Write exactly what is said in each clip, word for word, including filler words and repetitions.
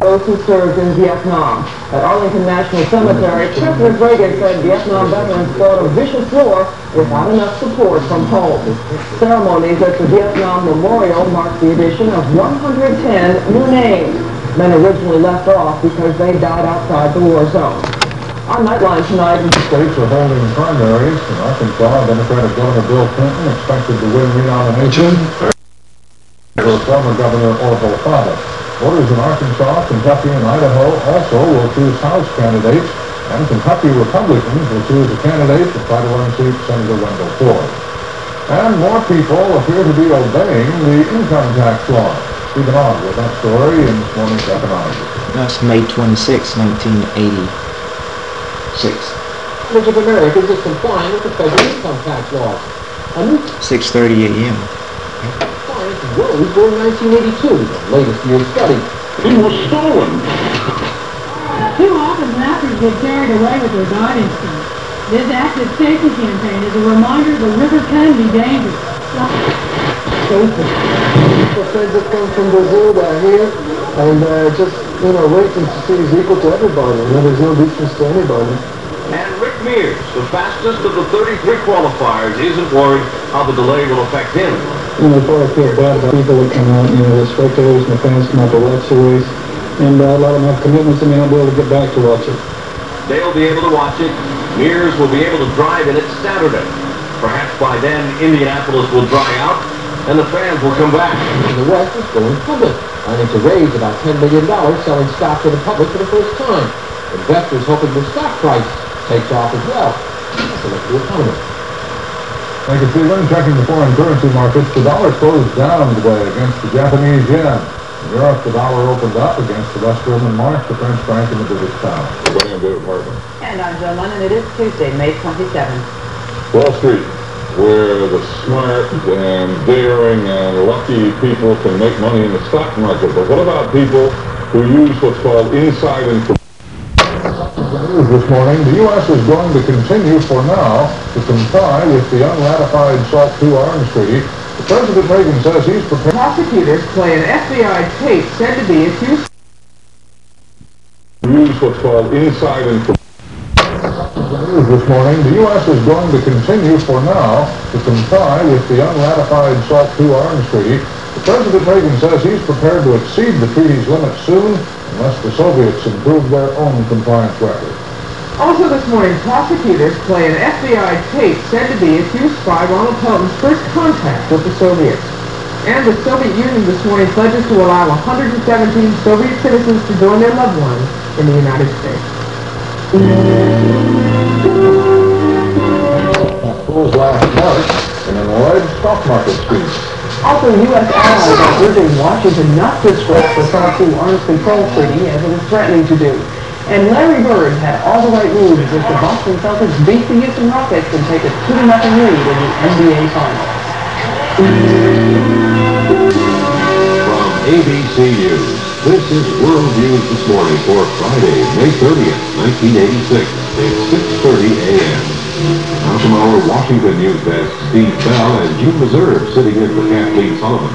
Those who served in Vietnam. At Arlington National Cemetery, Chip McGregor said Vietnam veterans fought a vicious war without enough support from home. Ceremonies at the Vietnam Memorial marked the addition of one hundred ten new names, men originally left off because they died outside the war zone. On Nightline tonight, the states are holding primaries in Arkansas. Democratic Governor Bill Clinton expected to win re-nomination for former Governor Orville Fava. Voters in Arkansas, Kentucky, and Idaho also will choose House candidates, and Kentucky Republicans will choose a candidate to try to unseat Senator Wendell Ford. And more people appear to be obeying the income tax law. Stephen on with that story in this morning's Economics. That's May twenty-sixth, nineteen eighty-six. Much of America is complying with the federal income tax law. six thirty a m Rose born nineteen eighty-two, the latest year's study. He was stolen. Too often rappers get carried away with their God instincts. This active safety campaign is a reminder the river can be dangerous. People said this comes from Brazil down here, and uh, just, you know, rates to see is equal to everybody. You know, there's no difference to anybody. And Rick Mears, the fastest of the thirty-three qualifiers, isn't worried how the delay will affect him. You know, before I feel bad about people that come out, you know, the spectators and the fans come out to watch the race, and uh, a lot of them have commitments and they won't be able to get back to watch it. They'll be able to watch it. Mears will be able to drive in it Saturday. Perhaps by then, Indianapolis will dry out, and the fans will come back. And the West is going public, planning to raise about ten million dollars selling stock to the public for the first time. Investors hoping the stock price takes off as well. That's the local economy. Thank you, Cleveland. Checking the foreign currency markets, the dollar closed down today against the Japanese yen. In Europe, the dollar opened up against the West German mark, the French franc, and the British pound. And I'm Joe London. It is Tuesday, May twenty-seventh. Wall Street, where the smart and daring and lucky people can make money in the stock market. But what about people who use what's called inside information? This morning, the U S is going to continue for now to comply with the unratified SALT two arms treaty. President Reagan says he's prepared. Prosecutors play an F B I tape said to be accused. Use what's called inside information. This morning, the U S is going to continue for now to comply with the unratified SALT two arms treaty. President Reagan says he's prepared to exceed the treaty's limits soon, unless the Soviets improve their own compliance record. Also this morning, prosecutors play an F B I tape said to be accused by Ronald Pelton's first contact with the Soviets. And the Soviet Union this morning pledges to allow one hundred seventeen Soviet citizens to join their loved ones in the United States. That was last March in an alleged stock market speech. Also, U S allies are urging Washington not to scrap the SALT two arms control treaty as it is threatening to do. And Larry Bird had all the right moves as the Boston Celtics beat the Houston Rockets and take a two to nothing lead in the N B A Finals. From A B C News, this is World News This Morning for Friday, May thirtieth, nineteen eighty-six, at six thirty a m Now from our Washington news desk, Steve Bell and June Reserve sitting in for Kathleen Sullivan.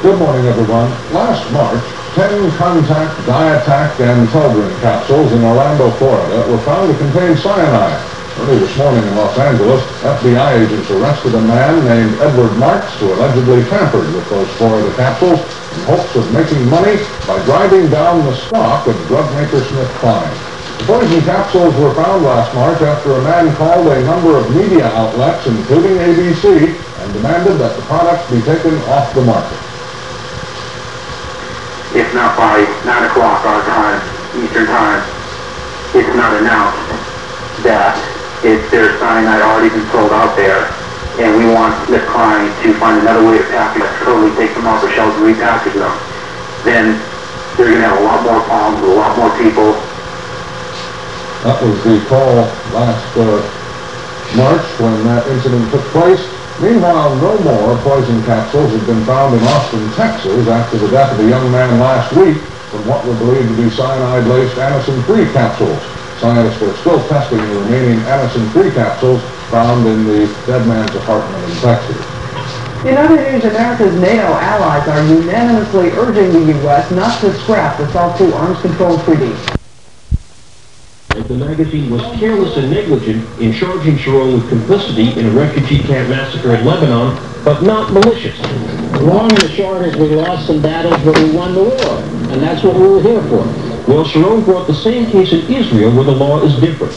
Good morning, everyone. Last March, ten contact Diatac and Telbrin capsules in Orlando, Florida were found to contain cyanide. Early this morning in Los Angeles, F B I agents arrested a man named Edward Marks who allegedly tampered with those Florida capsules in hopes of making money by driving down the stock of drug maker Smith Klein. The poison capsules were found last March after a man called a number of media outlets, including A B C, and demanded that the products be taken off the market. It's not by nine o'clock our time, Eastern time. It's not announced that it's their cyanide already been sold out there, and we want Smith Klein to find another way to package them, totally take them off the shelves and repackage them. Then they're going to have a lot more problems with a lot more people. That was the call last uh, March when that incident took place. Meanwhile, no more poison capsules have been found in Austin, Texas after the death of a young man last week from what were believed to be cyanide-laced Anacin three capsules. Scientists are still testing the remaining Anacin three capsules found in the dead man's apartment in Texas. In other news, America's NATO allies are unanimously urging the U S not to scrap the SALT two arms control treaty. The magazine was careless and negligent in charging Sharon with complicity in a refugee camp massacre in Lebanon, but not malicious. The long and the short is we lost some battles, but we won the war, and that's what we were here for. Well, Sharon brought the same case in Israel where the law is different.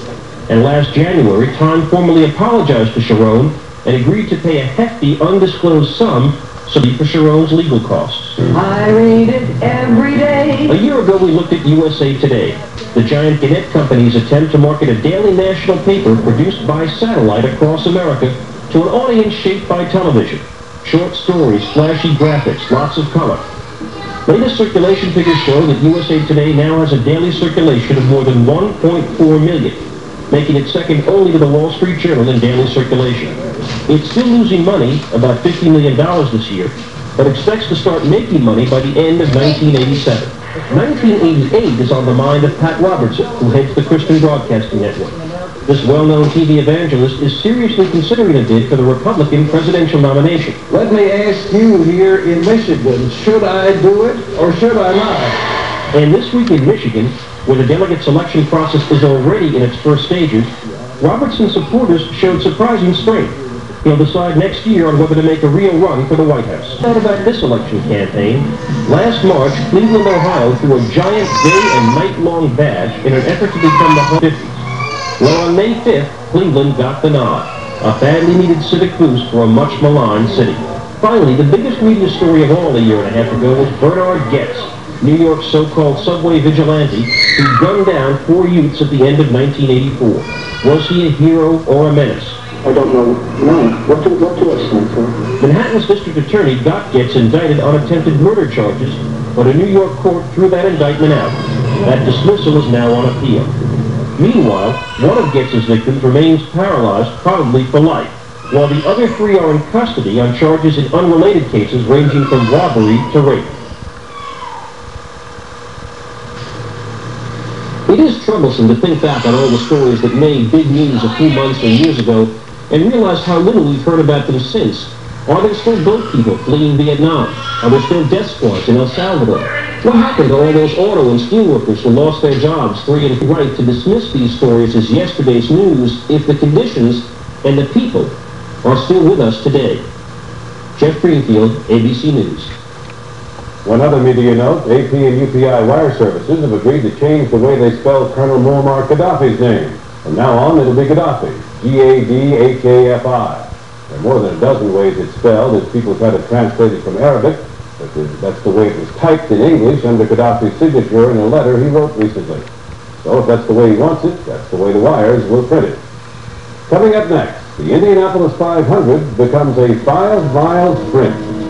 And last January, Time formally apologized to Sharon and agreed to pay a hefty, undisclosed sum for Sharon's legal costs. I read it every day. A year ago, we looked at U S A Today, the giant Gannett company's attempt to market a daily national paper produced by satellite across America to an audience shaped by television. Short stories, flashy graphics, lots of color. Latest circulation figures show that U S A Today now has a daily circulation of more than one point four million, making it second only to the Wall Street Journal in daily circulation. It's still losing money, about fifty million dollars this year, but expects to start making money by the end of nineteen eighty-seven. nineteen eighty-eight is on the mind of Pat Robertson, who heads the Christian Broadcasting Network. This well-known T V evangelist is seriously considering a bid for the Republican presidential nomination. Let me ask you here in Michigan, should I do it or should I not? And this week in Michigan, where the delegate selection process is already in its first stages, Robertson's supporters showed surprising strength. He'll decide next year on whether to make a real run for the White House. Not about this election campaign. Last March, Cleveland, Ohio threw a giant day and night-long bash in an effort to become the home fifties. Well, on May fifth, Cleveland got the nod, a badly needed civic boost for a much maligned city. Finally, the biggest media story of all a year and a half ago was Bernard Getz, New York's so-called subway vigilante who gunned down four youths at the end of nineteen eighty-four. Was he a hero or a menace? I don't know. No. What do, what do I stand for? Manhattan's district attorney got Getz indicted on attempted murder charges, but a New York court threw that indictment out. That dismissal is now on appeal. Meanwhile, one of Getz's victims remains paralyzed, probably for life, while the other three are in custody on charges in unrelated cases ranging from robbery to rape. It is troublesome to think back on all the stories that made big news a few months or years ago and realize how little we've heard about them since. Are there still boat people fleeing Vietnam? Are there still death squads in El Salvador? What happened to all those auto and steel workers who lost their jobs three and right to dismiss these stories as yesterday's news if the conditions and the people are still with us today? Jeff Greenfield, A B C News. One other media note, A P and U P I wire services have agreed to change the way they spell Colonel Muammar Gaddafi's name. From now on, it'll be Gaddafi, G A D H A F I. There are more than a dozen ways it's spelled as people try to translate it from Arabic, but that's the way it was typed in English under Gaddafi's signature in a letter he wrote recently. So if that's the way he wants it, that's the way the wires will print it. Coming up next, the Indianapolis five hundred becomes a five-mile sprint.